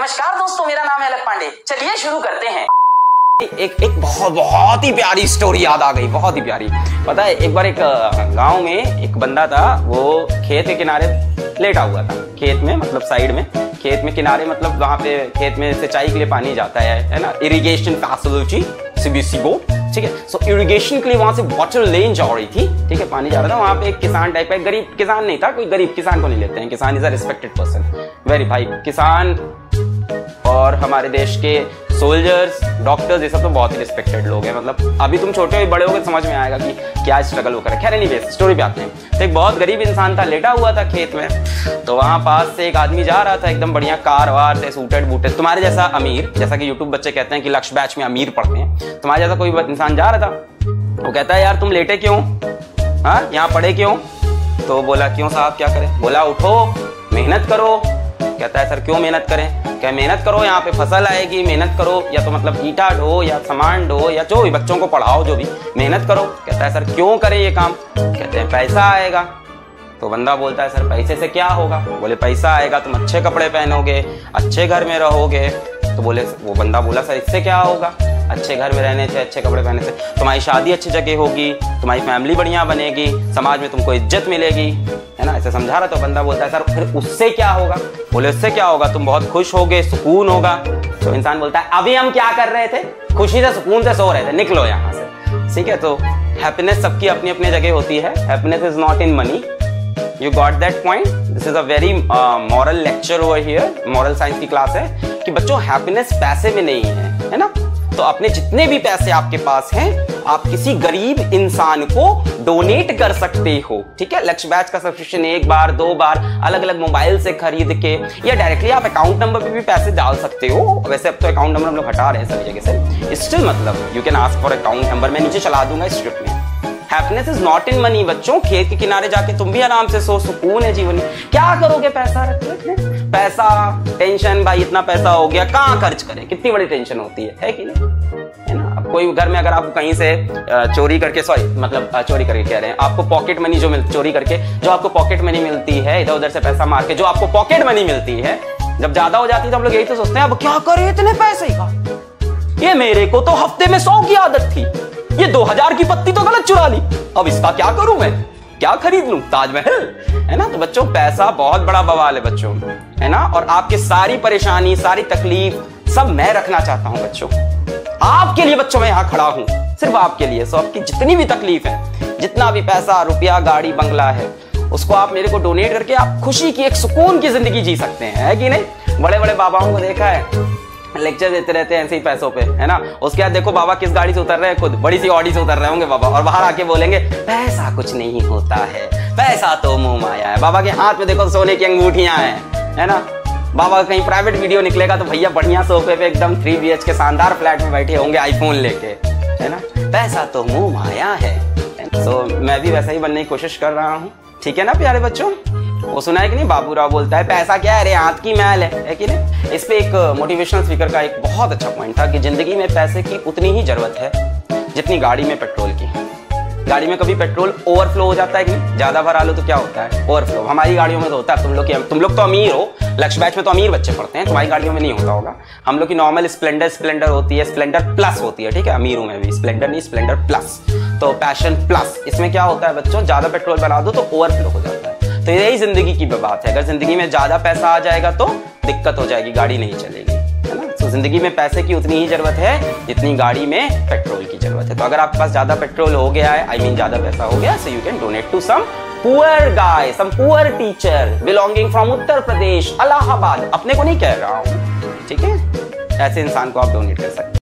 नमस्कार दोस्तों, मेरा नाम है अलख पांडे। चलिए शुरू करते हैं। एक बहुत ही प्यारी स्टोरी याद आ गई, बहुत ही प्यारी। पता है, एक बार एक गांव में एक बंदा था, वो खेत के किनारे लेटा हुआ था। खेत में मतलब साइड में, खेत में किनारे मतलब वहाँ पे खेत में सिंचाई के लिए पानी जाता है ना, इरिगेशन फैसिलिटी CBC बोर्ड, ठीक है। सो इरिगेशन के लिए वहाँ से वाटर लेन जा रही थी, ठीक है, पानी जा रहा था। वहाँ पे एक किसान टाइप का, गरीब किसान नहीं था कोई, गरीब किसान को नहीं लेते हैं, किसान is a respected person very. भाई किसान और हमारे देश के सोल्जर्स, डॉक्टर्स, ये सब तो बहुत ही रिस्पेक्टेड लोग हैं। मतलब अभी तुम छोटे हो, बड़े हो गए, समझ में आएगा कि क्या स्ट्रगल होकर है। खैर एनीवेज, स्टोरी पे आते हैं। तो एक बहुत गरीब इंसान था, लेटा हुआ था खेत में। तो वहाँ पास से एक आदमी जा रहा था, एकदम बढ़िया कार वार से, सूटेड बूटेड, तुम्हारे जैसा अमीर, जैसा कि यूट्यूब बच्चे कहते हैं कि लक्ष्य बैच में अमीर पढ़ते हैं। तुम्हारे जैसा कोई इंसान जा रहा था। वो कहता है, यार तुम लेटे क्यों, हाँ यहाँ पड़े क्यों? तो बोला, क्यों साहब क्या करें? बोला, उठो मेहनत करो। कहता है, सर क्यों मेहनत करें? क्या मेहनत करो, यहाँ पे फसल आएगी, मेहनत करो, या तो मतलब ईटा ढो या सामान ढो या जो भी, बच्चों को पढ़ाओ, जो भी मेहनत करो। कहता है, सर क्यों करें ये काम? कहते हैं, पैसा आएगा। तो बंदा बोलता है, सर पैसे से क्या होगा? बोले, पैसा आएगा, तुम अच्छे कपड़े पहनोगे, अच्छे घर में रहोगे। तो बोले, वो बंदा बोला, सर इससे क्या होगा? अच्छे घर में रहने से, अच्छे कपड़े पहनने से तुम्हारी शादी अच्छी जगह होगी, तुम्हारी फैमिली बढ़िया बनेगी, समाज में तुमको इज्जत मिलेगी, है ना, ऐसे समझा रहा। तो बंदा बोलता है, सर फिर उससे क्या होगा? बोले, उससे क्या होगा, तुम बहुत खुश होगे, सुकून होगा। तो इंसान बोलता है, अभी हम क्या कर रहे थे, खुशी से सुकून से सो रहे थे, निकलो यहाँ से, ठीक है। तो हैप्पीनेस सबकी अपनी अपनी जगह होती है। Happiness is not in money. You got that point? This is a very moral lecture over here, moral science की क्लास है कि बच्चों, हैप्पीनेस पैसे में नहीं है, है ना। तो अपने जितने भी पैसे आपके पास हैं, आप किसी गरीब इंसान को डोनेट कर सकते हो, ठीक है। लक्ष्य बैच का सब्सक्रिप्शन एक बार, दो बार अलग अलग मोबाइल से खरीद के, या डायरेक्टली आप अकाउंट नंबर पे भी पैसे डाल सकते हो। वैसे अब तो अकाउंट नंबर हम लोग हटा रहे हैं सभी जगह से, स्टिल मतलब you can ask for account number, मैं नीचे चला दूंगा इस स्क्रिप्ट में। Happiness is not in money बच्चों। खेत के किनारे जाके तुम भी आराम से सो, सुकून है जीवन में। क्या करोगे, पैसा रखोगे? पैसा टेंशन, भाई इतना पैसा हो गया, कहाँ खर्च करें, कितनी बड़ी टेंशन होती है कि नहीं, है ना। अब कोई घर में अगर आपको कहीं से चोरी करके, सॉरी मतलब चोरी करके कह रहे हैं, आपको पॉकेट मनी जो चोरी करके जो आपको पॉकेट मनी मिलती है, इधर उधर से पैसा मार के जो आपको पॉकेट मनी मिलती है, जब ज्यादा हो जाती है तो हम लोग यही तो सोचते हैं, अब क्या करें इतने पैसे का, ये मेरे को तो हफ्ते में 100 की आदत थी, ये 2000 की पत्ती तो गलत चुरा ली, अब इसका क्या करूं मैं, क्या खरीद लूं, ताजमहल, है ना। तो बच्चों, पैसा बहुत बड़ा बवाल है बच्चों, है ना। और आपकी सारी परेशानी, सारी तकलीफ सब मैं रखना चाहता हूं बच्चों, आपके लिए बच्चों, मैं यहाँ खड़ा हूँ सिर्फ आपके लिए। सो आपकी जितनी भी तकलीफ है, जितना भी पैसा, रुपया, गाड़ी, बंगला है, उसको आप मेरे को डोनेट करके आप खुशी की, एक सुकून की जिंदगी जी सकते हैं, है कि नहीं। बड़े बड़े बाबाओं को देखा है, लेक्चर देते रहते हैं ऐसे ही पैसों पे, है ना। उसके बाद देखो बाबा किस गाड़ी से उतर रहे हैं, खुद बड़ी सी ऑडी से उतर रहे होंगे बाबा, और बाहर आके बोलेंगे, पैसा कुछ नहीं होता है, पैसा तो मोह माया है। बाबा के हाथ में देखो सोने की अंगूठियां हैं, है ना। बाबा कहीं प्राइवेट वीडियो निकलेगा तो भैया बढ़िया सोफे पे एकदम 3BHK शानदार फ्लैट में बैठे होंगे, आईफोन लेके, है ना। पैसा तो मोह माया है। तो मैं भी वैसा ही बनने की कोशिश कर रहा हूँ, ठीक है ना प्यारे बच्चों। वो सुना है कि नहीं, बाबूराव बोलता है, पैसा क्या है, अरे हाथ की मैल है कि नहीं। इस पे एक मोटिवेशनल स्पीकर का एक बहुत अच्छा पॉइंट था कि जिंदगी में पैसे की उतनी ही जरूरत है जितनी गाड़ी में पेट्रोल की। गाड़ी में कभी पेट्रोल ओवरफ्लो हो जाता है कि नहीं, ज्यादा भरा लो तो क्या होता है, ओवरफ्लो। हमारी गाड़ियों में तो होता है, तुम लोग तो अमीर हो, लक्ष्य बैच में तो अमीर बच्चे पढ़ते हैं, तुम्हारी गाड़ियों में नहीं होता होगा। हम लोग की नॉर्मल स्प्लेंडर होती है, स्प्लेंडर प्लस होती है, ठीक है, अमीरों में भी, स्प्लेंडर नहीं स्प्लेंडर प्लस, तो पैशन प्लस। इसमें क्या होता है बच्चों, ज्यादा पेट्रोल भरा दो तो ओवरफ्लो हो जाता है। तो यही जिंदगी की बात है, अगर जिंदगी में ज्यादा पैसा आ जाएगा तो दिक्कत हो जाएगी, गाड़ी नहीं चलेगी, है ना। तो जिंदगी में पैसे की उतनी ही जरूरत है जितनी गाड़ी में पेट्रोल की जरूरत है। तो अगर आपके पास ज्यादा पेट्रोल हो गया है, आई मीन ज्यादा पैसा हो गया, so you can donate to some poor guy, some poor teacher belonging from Uttar Pradesh, Allahabad. अपने को नहीं कह रहा हूँ, ठीक है, ऐसे इंसान को आप डोनेट कर सकते हैं।